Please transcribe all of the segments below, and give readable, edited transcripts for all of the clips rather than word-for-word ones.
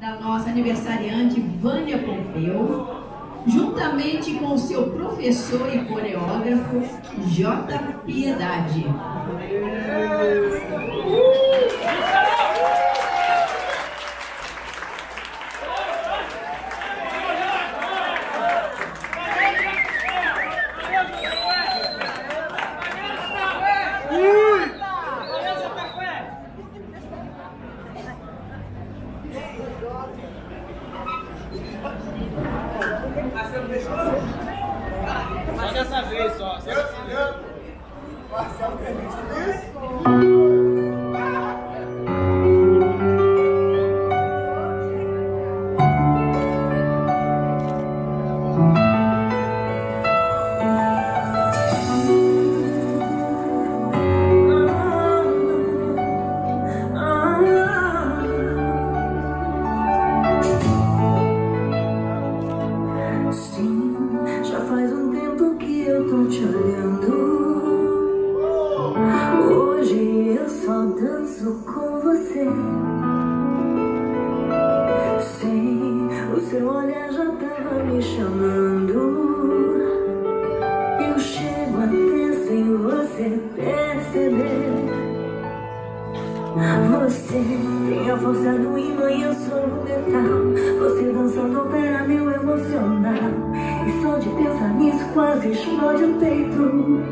da nossa aniversariante Wania Pompeu, juntamente com o seu professor e coreógrafo Jotta Piedade. Mas dessa vez só. Com você, sim, o seu olhar já tava me chamando. Eu chego até sem você perceber. Você tem a força do imã e eu sou do metal. Você dançando opera meu emocional, e só de pensar nisso quase explode o peito.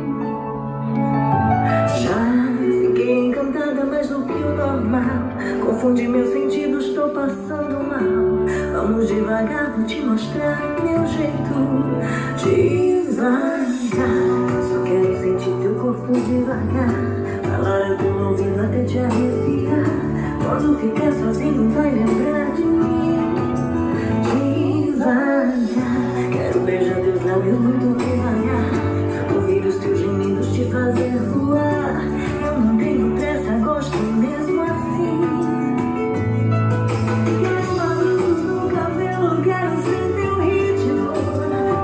Mais do que o normal, confundi meus sentidos, estou passando mal. Vamos devagar, vou te mostrar meu jeito. Devagar, só quero sentir teu corpo devagar. Falar eu tô ouvindo até te arrepiar. Quando ficar sozinho vai lembrar de mim. Devagar, quero beijar teus lábios muito devagar. Ouvir os teus gemidos te fazer voar. Eu não tenho pressa, gosto mesmo assim. Quero uma luz no cabelo, quero ser teu ritmo.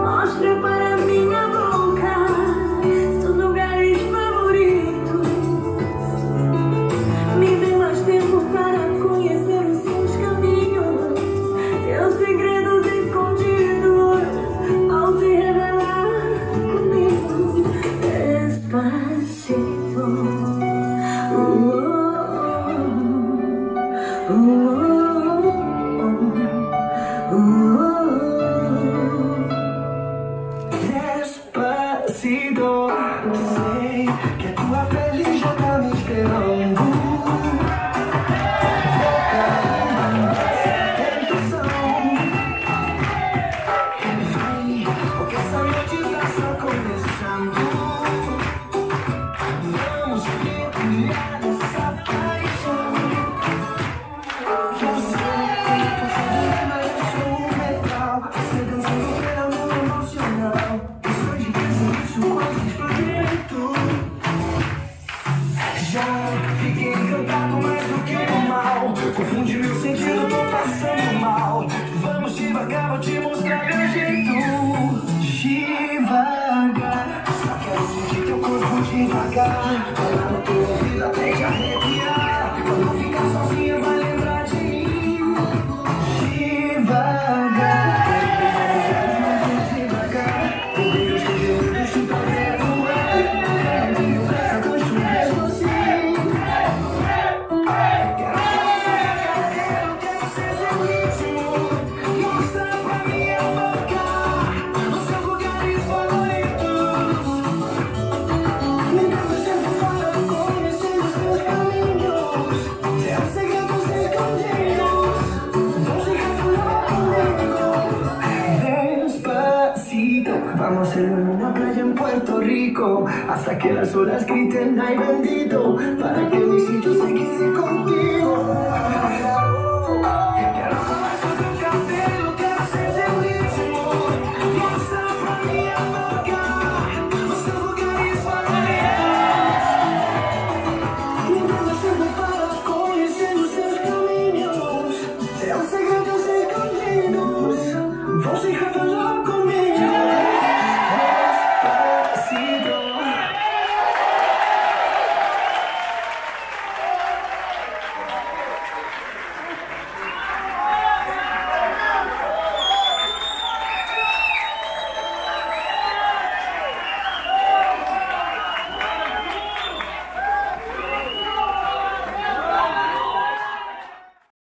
Mostra para minha boca seus lugares favoritos. Me dê mais tempo para conhecer os seus caminhos, seus segredos escondidos ao se revelar comigo. Despacito. Despacito, sei que a tua pele já tá me esperando. Foca sem tensão. Vem, porque essa noite tá só começando. Vamos mergulhar nessa paixão. Você lembra, eu sou um metal. Você dançando pela mão emocional. Confundi meu sentido, tô passando mal. Vamos devagar, vou te mostrar meu jeito. Devagar, só quero sentir teu corpo devagar. Olhar no teu ouvido até te arrepiar. Quando ficar sozinha vai lembrar de mim. Devagar, devagar, ouvir os teus gemidos te fazer voar. Não tenho pressa, gosto mesmo assim. Vamos a una playa en Puerto Rico hasta que las olas griten ay bendito, para que mi sitio se quede contigo.